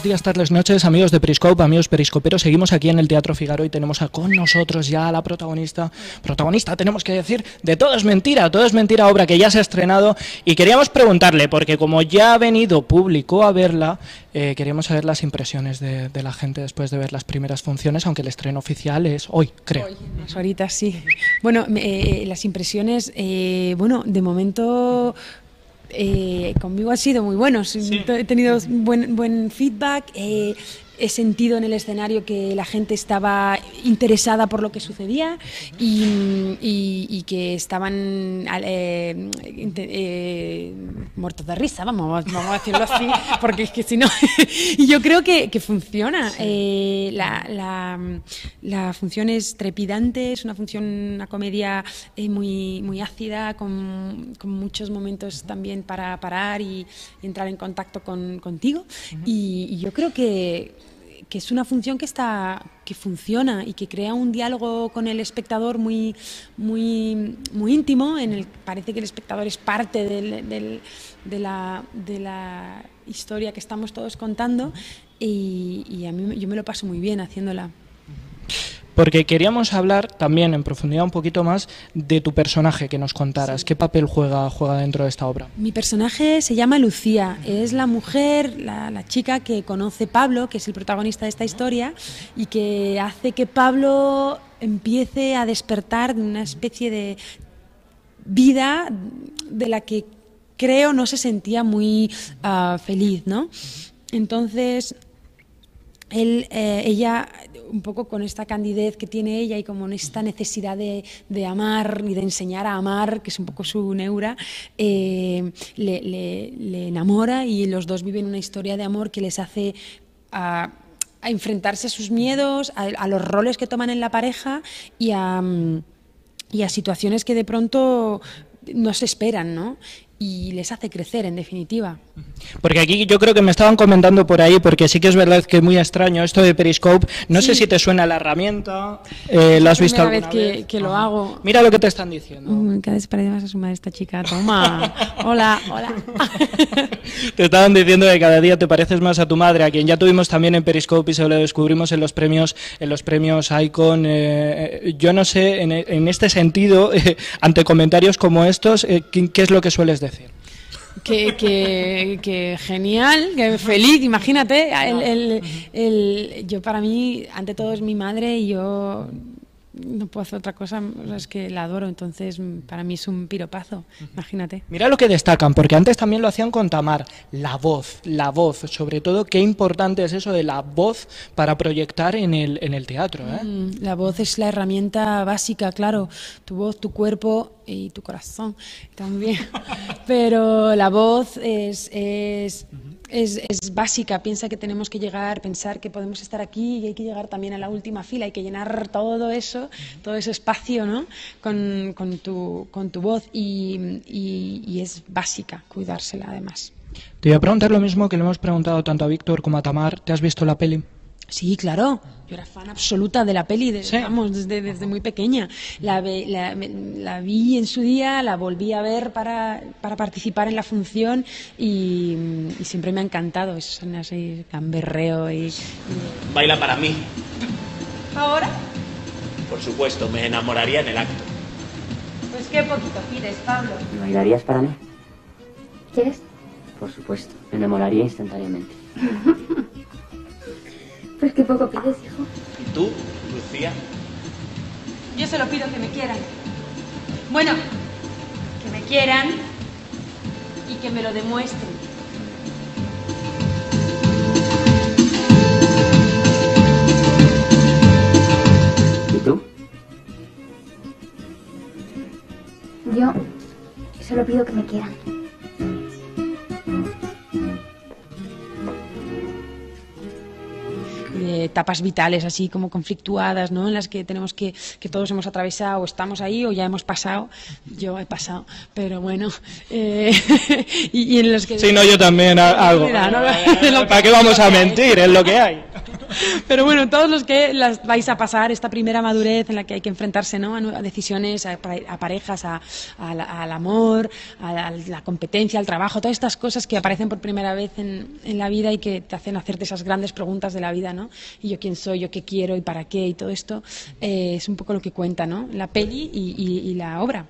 Buenos días, tardes, noches, amigos de Periscope, amigos periscoperos. Seguimos aquí en el Teatro Fígaro y tenemos con nosotros ya a la protagonista, tenemos que decir, de Todo es mentira, obra que ya se ha estrenado. Y queríamos preguntarle, porque como ya ha venido público a verla, queríamos saber las impresiones de la gente después de ver las primeras funciones, aunque el estreno oficial es hoy, creo. Hoy, unas horitas, sí. Bueno, las impresiones, bueno, de momento... conmigo han sido muy buenos, sí. He tenido buen feedback, he sentido en el escenario que la gente estaba interesada por lo que sucedía y que estaban muertos de risa, vamos a decirlo así, porque es que si no... Y yo creo que funciona. Sí. La función es trepidante, es una comedia muy ácida, con muchos momentos también para parar y entrar en contacto contigo. Y yo creo que es una función que funciona y que crea un diálogo con el espectador muy íntimo, en el parece que el espectador es parte de la historia que estamos todos contando, y a mí yo me lo paso muy bien haciéndola. Porque queríamos hablar también en profundidad un poquito más de tu personaje, que nos contaras. Sí. ¿Qué papel juega dentro de esta obra? Mi personaje se llama Lucía, es la mujer, la chica que conoce Pablo, que es el protagonista de esta historia, y que hace que Pablo empiece a despertar de una especie de vida de la que creo no se sentía muy feliz, ¿no? Entonces... ella, un poco con esta candidez que tiene ella y como esta necesidad de amar y de enseñar a amar, que es un poco su neura, le enamora, y los dos viven una historia de amor que les hace a enfrentarse a sus miedos, a los roles que toman en la pareja y a situaciones que de pronto no se esperan, ¿no? Y les hace crecer, en definitiva. Porque aquí yo creo que me estaban comentando por ahí, porque sí que es verdad que es muy extraño esto de Periscope. No sé si te suena la herramienta, ¿lo has visto alguna vez? Que lo hago. Mira lo que te están diciendo. Cada vez parece más a su madre esta chica. Toma. Hola. Te estaban diciendo que cada día te pareces más a tu madre, a quien ya tuvimos también en Periscope y se lo descubrimos en los premios Icon. Yo no sé, en este sentido, ante comentarios como estos, ¿qué es lo que sueles decir? Que genial, que feliz, imagínate. Yo, para mí, ante todo es mi madre, y yo no puedo hacer otra cosa, o sea, es que la adoro, entonces para mí es un piropazo, imagínate. Mira lo que destacan, porque antes también lo hacían con Tamar, la voz, sobre todo, qué importante es eso de la voz para proyectar en el teatro, ¿eh? La voz es la herramienta básica, claro, tu voz, tu cuerpo y tu corazón también, pero la voz es básica. Piensa que tenemos que llegar, pensar que podemos estar aquí y hay que llegar también a la última fila, hay que llenar todo ese espacio, ¿no? con tu voz, y es básica cuidársela, además. Te voy a preguntar lo mismo que le hemos preguntado tanto a Víctor como a Tamar. ¿Te has visto la peli? Sí, claro. Yo era fan absoluta de la peli, sí. Vamos, desde muy pequeña. La vi en su día, la volví a ver para participar en la función y siempre me ha encantado. Eso suena así, gamberreo y... Baila para mí. ¿Ahora? Por supuesto, me enamoraría en el acto. Pues qué poquito pides, Pablo. ¿Me bailarías para mí? ¿Quieres? Por supuesto, me enamoraría instantáneamente. Pues qué poco pides, hijo. ¿Y tú, Lucía? Yo solo pido que me quieran. Bueno, que me quieran y que me lo demuestren. ¿Y tú? Yo solo pido que me quieran. Etapas vitales así como conflictuadas, ¿no? En las que tenemos que todos hemos atravesado, o estamos ahí o ya hemos pasado. Yo he pasado, pero bueno, y en los que... Sí, no, yo también algo. ¿Para qué vamos a mentir? Es lo que hay. Pero bueno, todos los que las vais a pasar esta primera madurez en la que hay que enfrentarse, ¿no?, a decisiones, a parejas, al amor, a la competencia, al trabajo, todas estas cosas que aparecen por primera vez en la vida y que te hacen hacerte esas grandes preguntas de la vida, ¿no? Y yo quién soy, yo qué quiero y para qué y todo esto, es un poco lo que cuenta, ¿no?, la peli y la obra.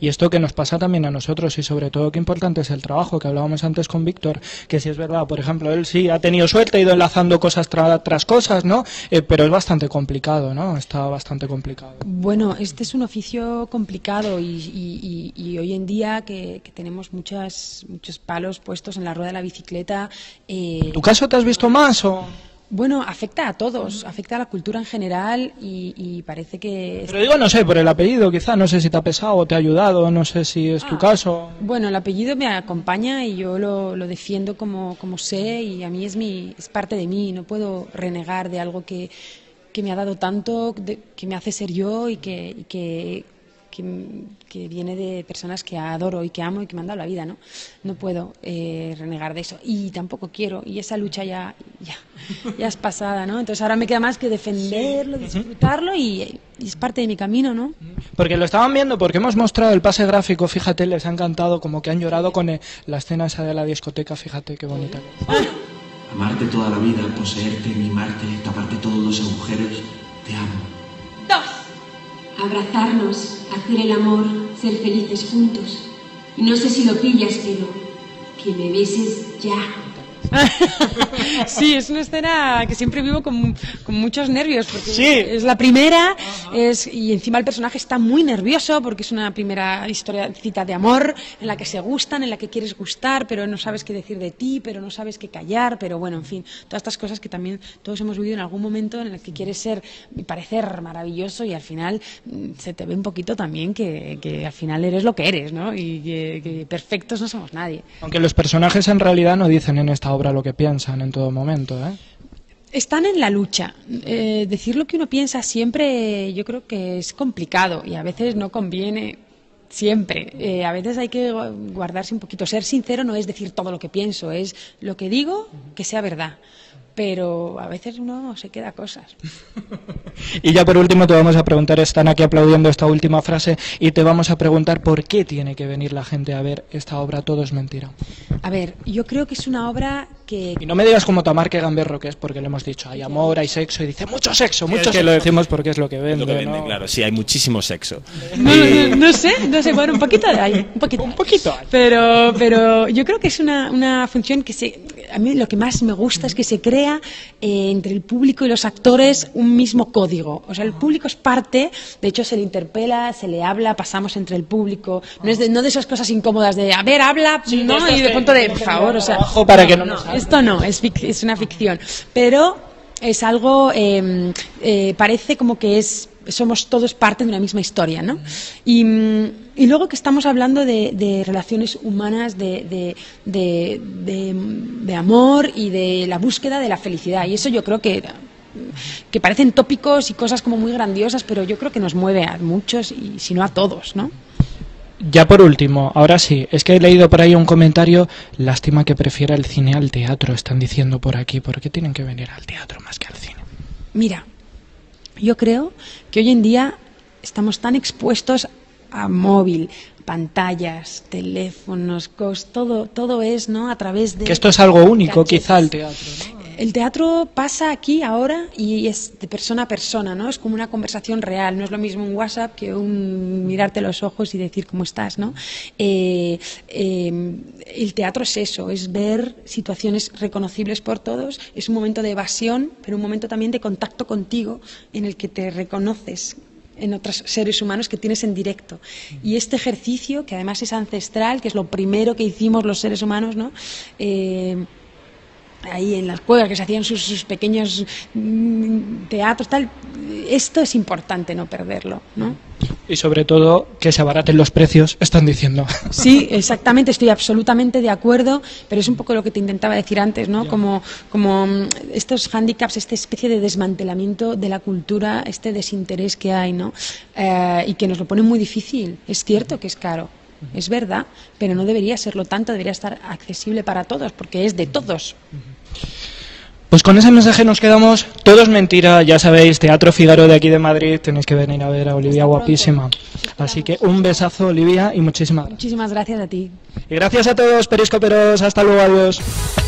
Y esto que nos pasa también a nosotros, y sobre todo qué importante es el trabajo, que hablábamos antes con Víctor, que si es verdad, por ejemplo, él sí ha tenido suerte, ha ido enlazando cosas tras cosas, ¿no? Pero es bastante complicado, ¿no? Está bastante complicado. Bueno, este es un oficio complicado y hoy en día que tenemos muchos palos puestos en la rueda de la bicicleta. ¿En tu caso te has visto más o...? Bueno, afecta a todos, afecta a la cultura en general y parece que... Pero digo, no sé, por el apellido quizá, no sé si te ha pesado o te ha ayudado, no sé si es tu caso. Bueno, el apellido me acompaña y yo lo defiendo como sé, y a mí es parte de mí, no puedo renegar de algo que me ha dado tanto, que me hace ser yo y que viene de personas que adoro y que amo y que me han dado la vida, ¿no? No puedo renegar de eso y tampoco quiero, y esa lucha ya es pasada, ¿no? Entonces ahora me queda más que defenderlo, disfrutarlo y es parte de mi camino, ¿no? Porque lo estaban viendo, porque hemos mostrado el pase gráfico, fíjate, les ha encantado, como que han llorado con la escena esa de la discoteca, fíjate qué bonita. Amarte toda la vida, poseerte, mimarte, taparte todos los agujeros, te amo. Abrazarnos, hacer el amor, ser felices juntos. Y no sé si lo pillas, pero que me beses ya. Sí, es una escena que siempre vivo con muchos nervios, porque sí, es la primera, y encima el personaje está muy nervioso porque es una primera historiacita de amor en la que se gustan, en la que quieres gustar, pero no sabes qué decir de ti, pero no sabes qué callar, pero bueno, en fin, todas estas cosas que también todos hemos vivido en algún momento en el que quieres ser y parecer maravilloso y al final se te ve un poquito también que al final eres lo que eres, ¿no? Y que perfectos no somos nadie. Aunque los personajes en realidad no dicen en esta obra lo que piensan en todo momento, ¿eh? Están en la lucha. Decir lo que uno piensa siempre yo creo que es complicado y a veces no conviene siempre. A veces hay que guardarse un poquito. Ser sincero no es decir todo lo que pienso, es lo que digo que sea verdad. Pero a veces uno se queda cosas. Y ya por último te vamos a preguntar, están aquí aplaudiendo esta última frase, y te vamos a preguntar por qué tiene que venir la gente a ver esta obra, Todo es mentira. A ver, yo creo que es una obra que... Y no me digas como Tamar que Gamberro que es, porque le hemos dicho, hay amor, hay sexo, y dice, mucho sexo, mucho sexo. Es que lo decimos porque es lo que vende, ¿no? Claro, sí, hay muchísimo sexo. No sé, bueno, un poquito de ahí, un poquito. Pero yo creo que es una función que a mí lo que más me gusta es que se cree entre el público y los actores un mismo código. O sea, el público es parte, de hecho se le interpela, se le habla, pasamos entre el público. No de esas cosas incómodas de, a ver, habla, sí, ¿no? Y de pronto de, por favor, o sea... Para que no esto no, es una ficción. Pero es algo, parece como que somos todos parte de una misma historia, ¿no? Y luego que estamos hablando de relaciones humanas, de amor y de la búsqueda de la felicidad. Y eso yo creo que parecen tópicos y cosas como muy grandiosas, pero yo creo que nos mueve a muchos, y si no a todos, ¿no? Ya por último, ahora sí, es que he leído por ahí un comentario, lástima que prefiera el cine al teatro, están diciendo por aquí, ¿por qué tienen que venir al teatro más que al cine? Mira, yo creo que hoy en día estamos tan expuestos a móvil, pantallas, teléfonos, todo es, ¿no?, a través de... Que esto es algo único, cachetes. Quizá el teatro, ¿no? El teatro pasa aquí, ahora, y es de persona a persona, ¿no? Es como una conversación real, no es lo mismo un WhatsApp que un mirarte los ojos y decir cómo estás, ¿no? El teatro es eso, es ver situaciones reconocibles por todos, es un momento de evasión, pero un momento también de contacto contigo en el que te reconoces en otros seres humanos que tienes en directo. Y este ejercicio, que además es ancestral, que es lo primero que hicimos los seres humanos, ¿no? Ahí en las cuevas que se hacían sus pequeños teatros, tal, esto es importante no perderlo, ¿no? Y sobre todo que se abaraten los precios, están diciendo. Sí, exactamente, estoy absolutamente de acuerdo, pero es un poco lo que te intentaba decir antes, ¿no? Como estos hándicaps, esta especie de desmantelamiento de la cultura, este desinterés que hay, ¿no? Y que nos lo pone muy difícil. Es cierto que es caro. Es verdad, pero no debería serlo tanto, debería estar accesible para todos, porque es de todos. Pues con ese mensaje nos quedamos. Todo es mentira, ya sabéis, Teatro Fígaro de aquí de Madrid, tenéis que venir a ver a Olivia, guapísima. Así que un besazo, Olivia, y muchísimas gracias. Muchísimas gracias a ti. Y gracias a todos, periscoperos, hasta luego, adiós.